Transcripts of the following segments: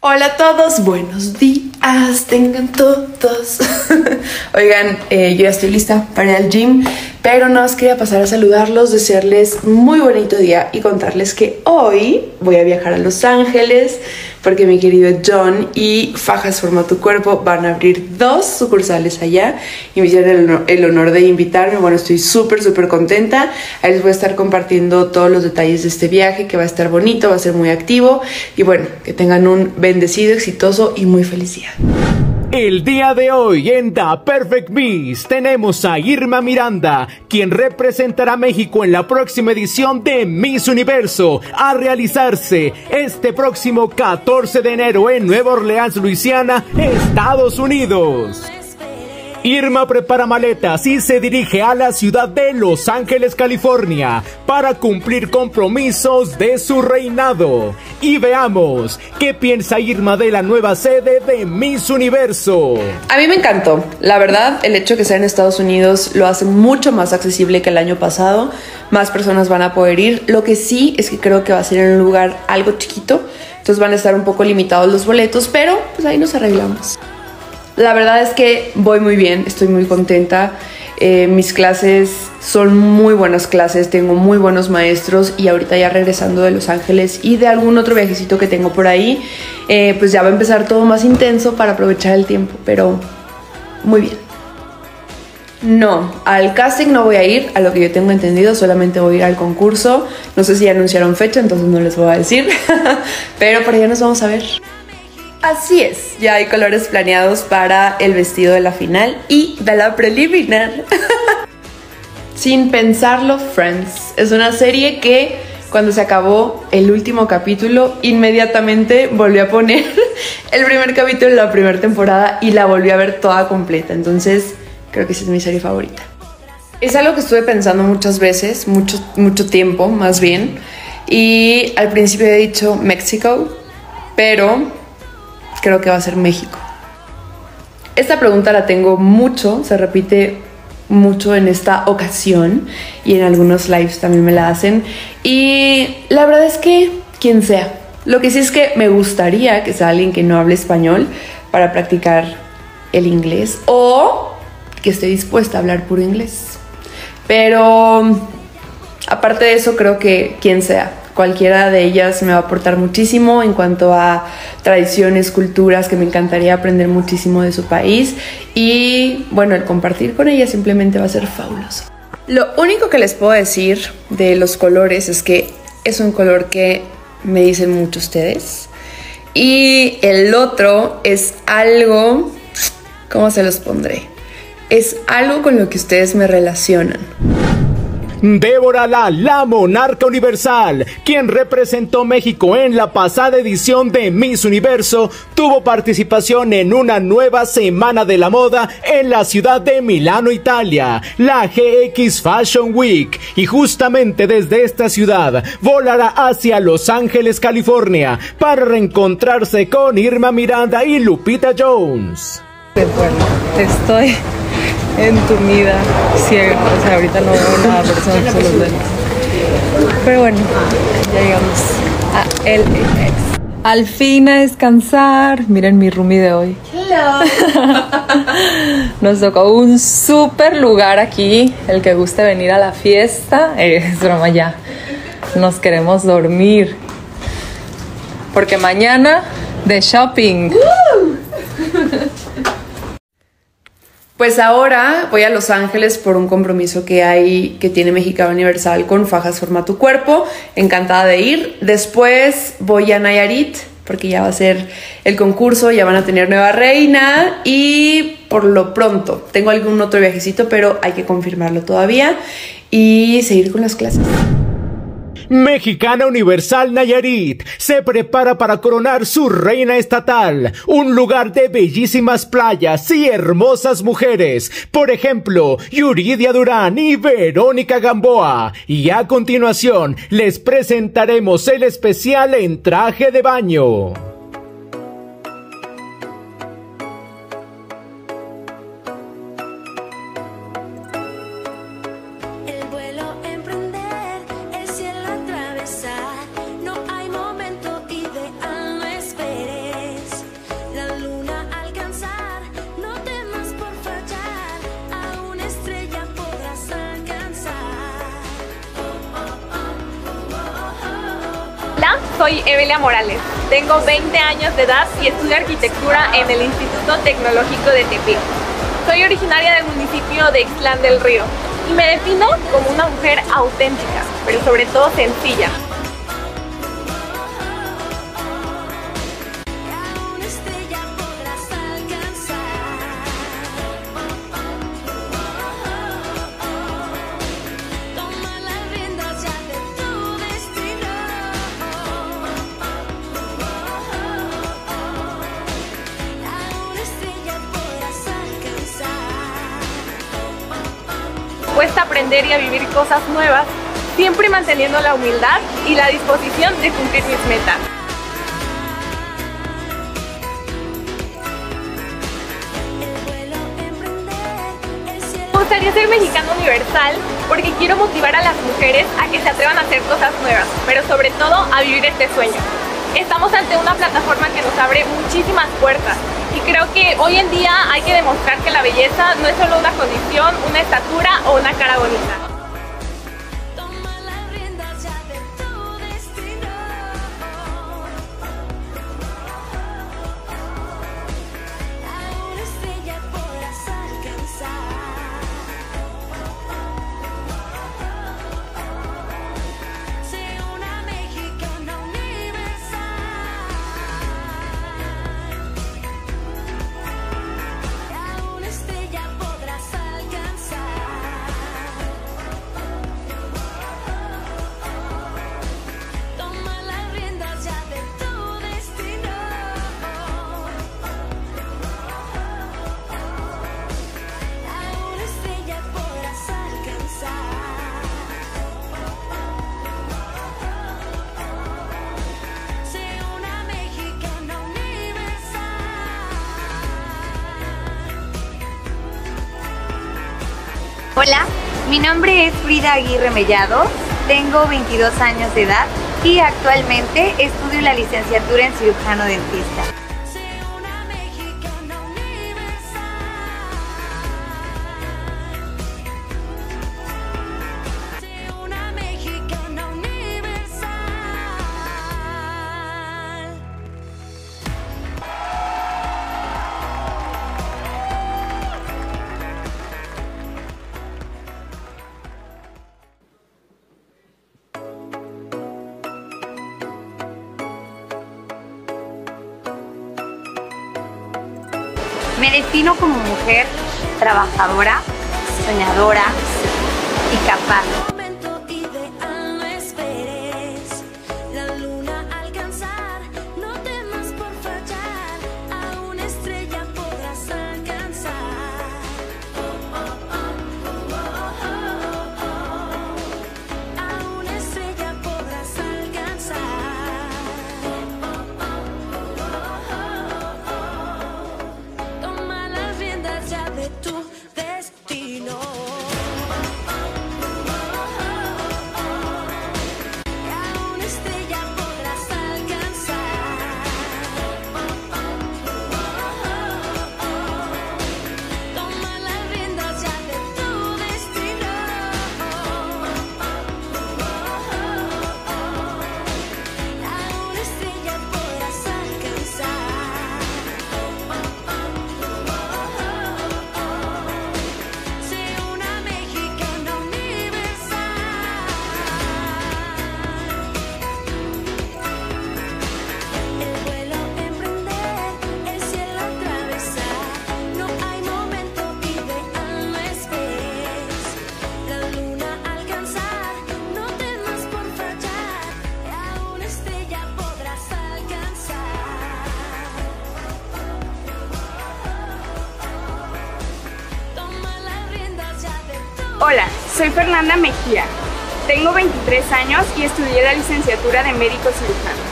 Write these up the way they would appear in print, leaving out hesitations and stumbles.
Hola a todos, buenos días, tengan todos. Oigan, yo ya estoy lista para el gym, pero no os quería pasar a saludarlos, desearles muy bonito día y contarles que hoy voy a viajar a Los Ángeles porque mi querido John y Fajas Forma Tu Cuerpo van a abrir 2 sucursales allá y me hicieron el honor de invitarme. Bueno, estoy súper contenta. Ahí les voy a estar compartiendo todos los detalles de este viaje, que va a estar bonito, va a ser muy activo. Y bueno, que tengan un bendecido, exitoso y muy feliz día. El día de hoy en The Perfect Miss tenemos a Irma Miranda, quien representará a México en la próxima edición de Miss Universo, a realizarse este próximo 14 de enero en Nueva Orleans, Luisiana, Estados Unidos. Irma prepara maletas y se dirige a la ciudad de Los Ángeles, California, para cumplir compromisos de su reinado. Y veamos qué piensa Irma de la nueva sede de Miss Universo. A mí me encantó. La verdad, el hecho de que sea en Estados Unidos lo hace mucho más accesible que el año pasado. Más personas van a poder ir. Lo que sí es que creo que va a ser en un lugar algo chiquito. Entonces van a estar un poco limitados los boletos, pero pues ahí nos arreglamos. La verdad es que voy muy bien, estoy muy contenta. Mis clases son muy buenas clases, tengo muy buenos maestros y ahorita ya regresando de Los Ángeles y de algún otro viajecito que tengo por ahí, pues ya va a empezar todo más intenso para aprovechar el tiempo, pero muy bien. No, al casting no voy a ir, a lo que yo tengo entendido, solamente voy a ir al concurso. No sé si ya anunciaron fecha, entonces no les voy a decir, pero por allá nos vamos a ver. Así es, ya hay colores planeados para el vestido de la final y de la preliminar. Sin pensarlo, Friends es una serie que cuando se acabó el último capítulo inmediatamente volví a poner el primer capítulo de la primera temporada y la volví a ver toda completa, entonces creo que esa es mi serie favorita. Es algo que estuve pensando muchas veces, mucho tiempo más bien, y al principio he dicho México, pero creo que va a ser México. Esta pregunta la tengo mucho, se repite mucho en esta ocasión y en algunos lives también me la hacen. Y la verdad es que quien sea. Lo que sí es que me gustaría que sea alguien que no hable español para practicar el inglés o que esté dispuesta a hablar puro inglés. Pero aparte de eso, creo que quien sea. Cualquiera de ellas me va a aportar muchísimo en cuanto a tradiciones, culturas, que me encantaría aprender muchísimo de su país. Y bueno, el compartir con ellas simplemente va a ser fabuloso. Lo único que les puedo decir de los colores es que es un color que me dicen mucho ustedes. Y el otro es algo... ¿Cómo se los pondré? Es algo con lo que ustedes me relacionan. Débora La, la monarca universal, quien representó México en la pasada edición de Miss Universo, tuvo participación en una nueva semana de la moda en la ciudad de Milano, Italia, la GX Fashion Week, y justamente desde esta ciudad volará hacia Los Ángeles, California, para reencontrarse con Irma Miranda y Lupita Jones. Bueno, estoy entumida, ciega, o sea, ahorita no veo nada, pero son solo los dedos. Pero bueno, ya llegamos a LAX. Al fin a descansar. Miren mi roomie de hoy. Hello. Nos tocó un súper lugar aquí. El que guste venir a la fiesta, es broma ya. Nos queremos dormir. Porque mañana de shopping. Pues ahora voy a Los Ángeles por un compromiso que tiene Mexicana Universal con Fajas Forma Tu Cuerpo. Encantada de ir. Después voy a Nayarit porque ya va a ser el concurso, ya van a tener nueva reina y por lo pronto tengo algún otro viajecito, pero hay que confirmarlo todavía y seguir con las clases. Mexicana Universal Nayarit se prepara para coronar su reina estatal, un lugar de bellísimas playas y hermosas mujeres, por ejemplo, Yuridia Durán y Verónica Gamboa. Y a continuación les presentaremos el especial en traje de baño. No hay momento ideal, no esperé. Hola, soy Evelia Morales, tengo 20 años de edad y estudio arquitectura en el Instituto Tecnológico de Tepic. Soy originaria del municipio de Ixtlán del Río y me defino como una mujer auténtica, pero sobre todo sencilla. Cuesta aprender y a vivir cosas nuevas, siempre manteniendo la humildad y la disposición de cumplir mis metas. Me gustaría ser Mexicana Universal porque quiero motivar a las mujeres a que se atrevan a hacer cosas nuevas, pero sobre todo a vivir este sueño. Estamos ante una plataforma que nos abre muchísimas puertas. Y creo que hoy en día hay que demostrar que la belleza no es solo una condición, una estatura o una cara bonita. Hola, mi nombre es Frida Aguirre Mellado, tengo 22 años de edad y actualmente estudio la licenciatura en cirujano dentista. Me defino como mujer trabajadora, soñadora y capaz. Hola, soy Fernanda Mejía, tengo 23 años y estudié la licenciatura de médico cirujano.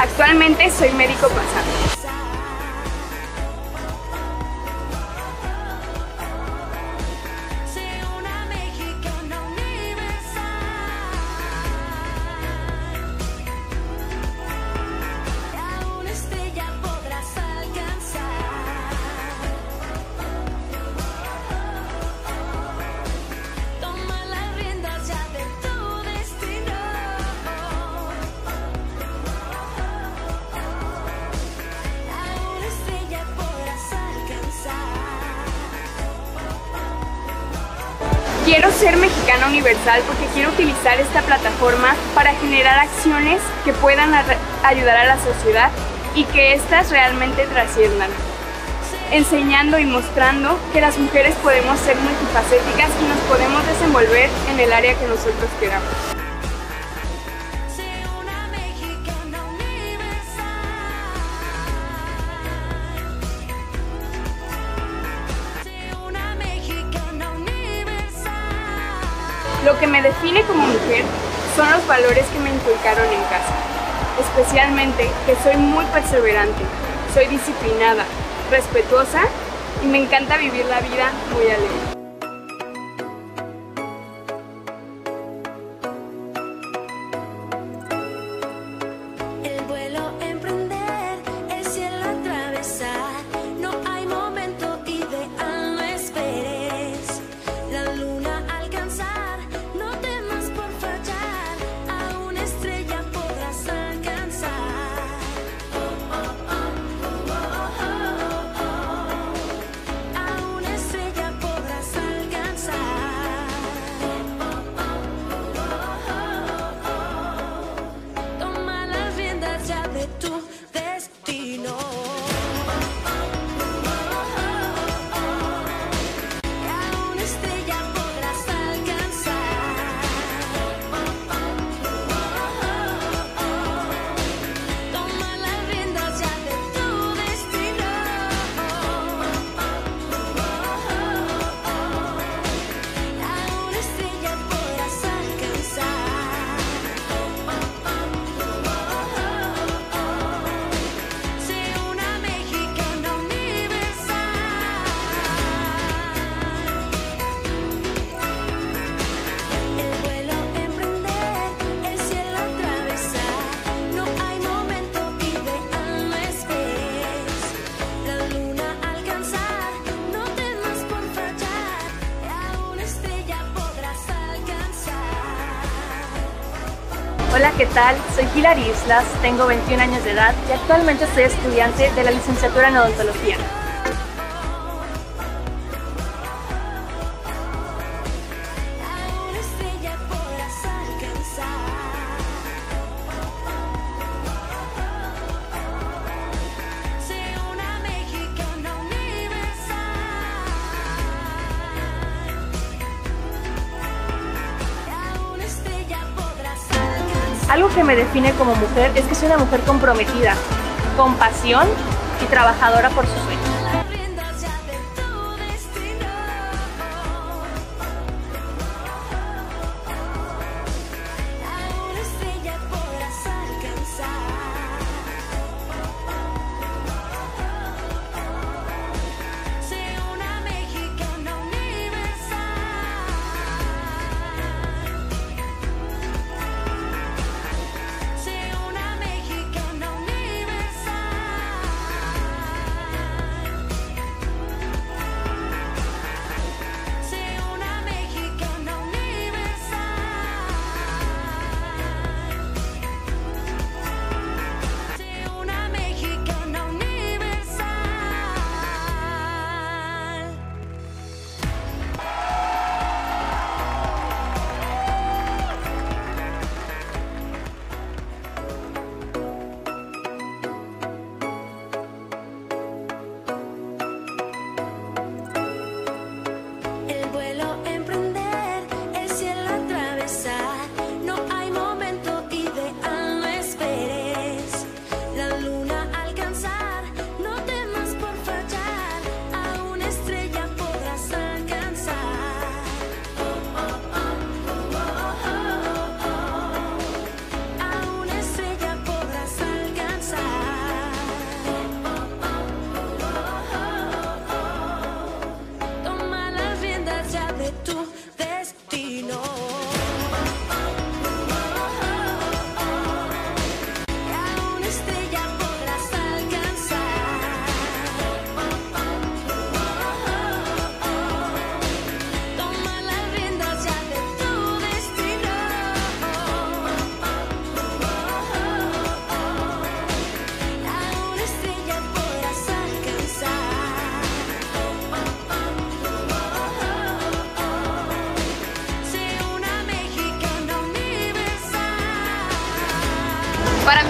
Actualmente soy médico pasante. Quiero ser Mexicana Universal porque quiero utilizar esta plataforma para generar acciones que puedan ayudar a la sociedad y que éstas realmente trasciendan, enseñando y mostrando que las mujeres podemos ser multifacéticas y nos podemos desenvolver en el área que nosotros queramos. Lo que me define como mujer son los valores que me inculcaron en casa, especialmente que soy muy perseverante, soy disciplinada, respetuosa y me encanta vivir la vida muy alegre. Hola, ¿qué tal? Soy Hilary Islas, tengo 21 años de edad y actualmente soy estudiante de la licenciatura en odontología. Algo que me define como mujer es que soy una mujer comprometida, con pasión y trabajadora por sus sueños.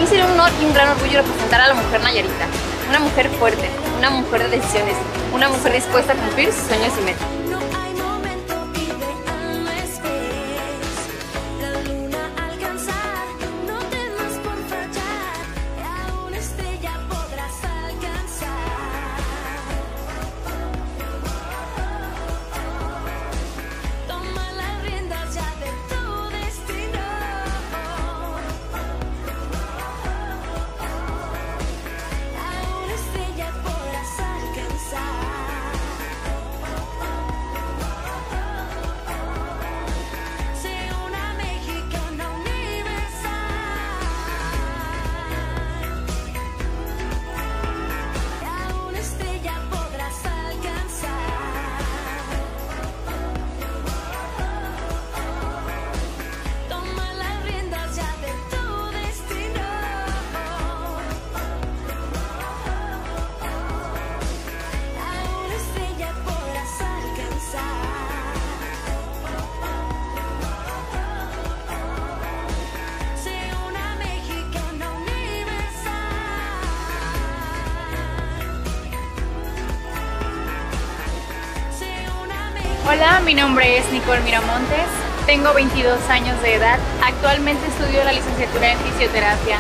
mí sería un gran orgullo representar a la mujer nayarita, una mujer fuerte, una mujer de decisiones, una mujer dispuesta a cumplir sus sueños y metas. Hola, mi nombre es Nicole Miramontes, tengo 22 años de edad, actualmente estudio la licenciatura en fisioterapia.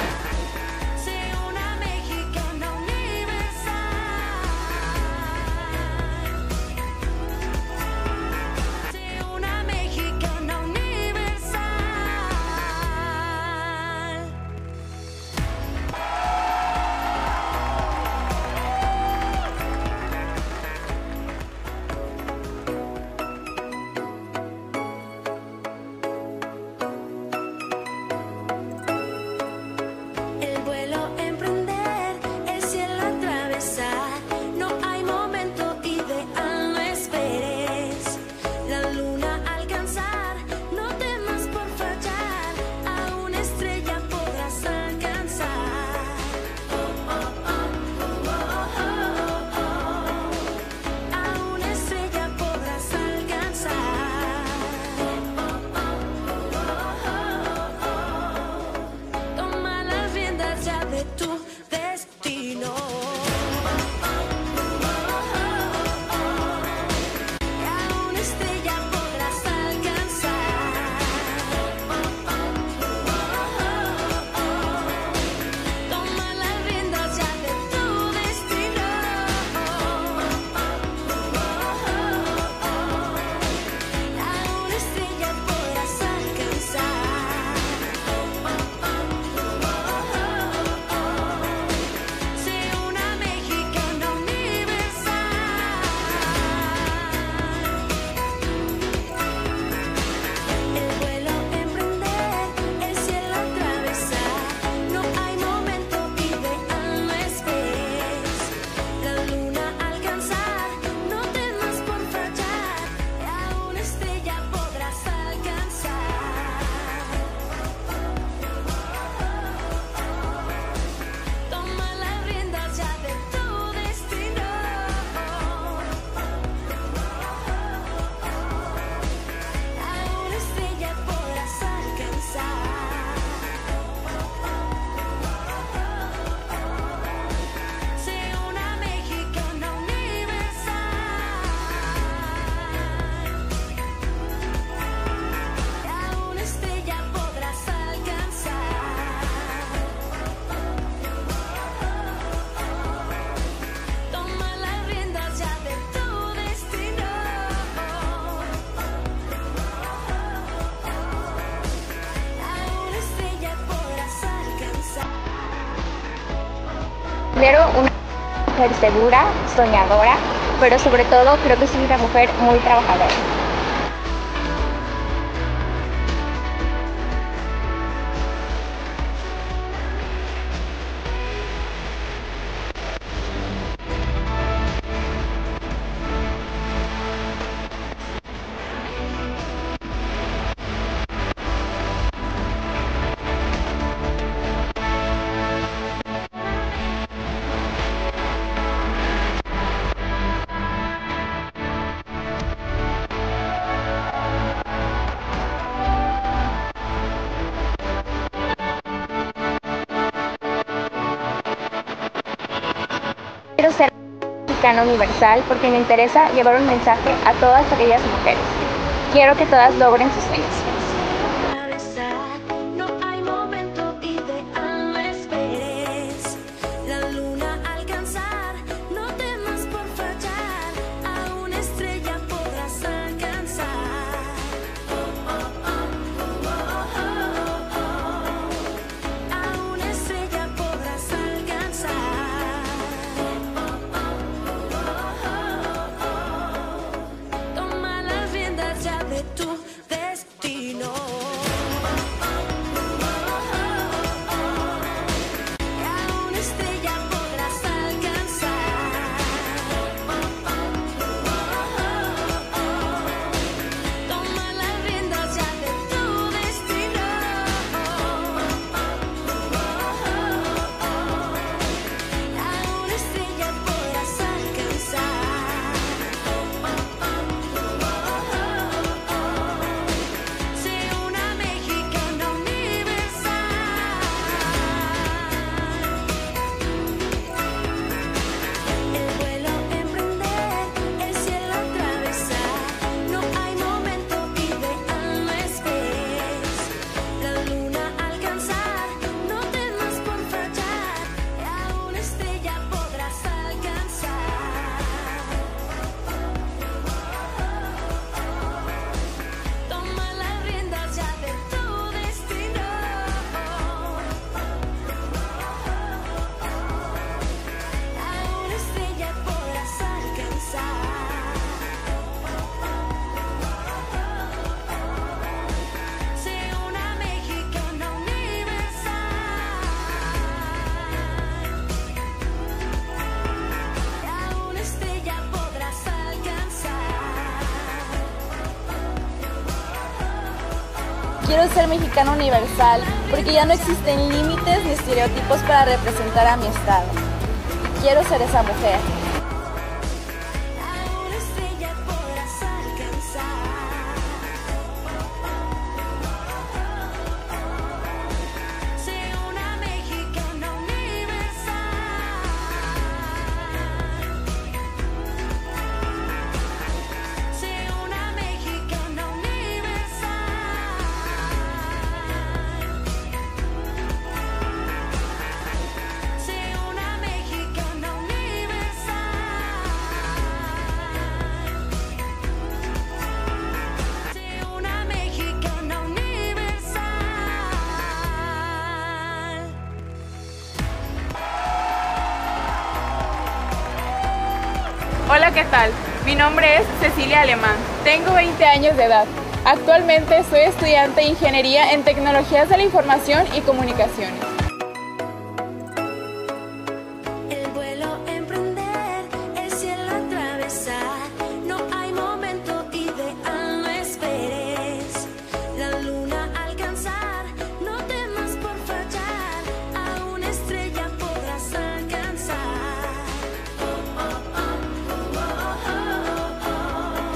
Una mujer segura, soñadora, pero sobre todo creo que soy una mujer muy trabajadora. Quiero ser Mexicana Universal porque me interesa llevar un mensaje a todas aquellas mujeres. Quiero que todas logren sus sueños. Quiero ser Mexicana Universal porque ya no existen límites ni estereotipos para representar a mi estado. Quiero ser esa mujer. Hola, ¿qué tal? Mi nombre es Cecilia Alemán. Tengo 20 años de edad. Actualmente soy estudiante de Ingeniería en Tecnologías de la Información y Comunicaciones.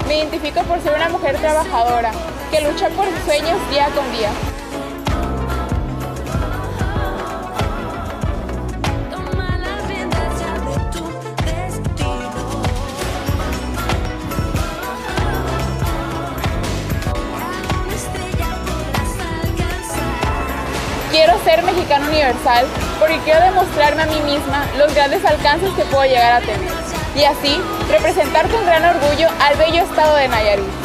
Me identifico por ser una mujer trabajadora, que lucha por sus sueños día con día. Quiero ser Mexicana Universal porque quiero demostrarme a mí misma los grandes alcances que puedo llegar a tener. Y así, representar con gran orgullo al bello estado de Nayarit.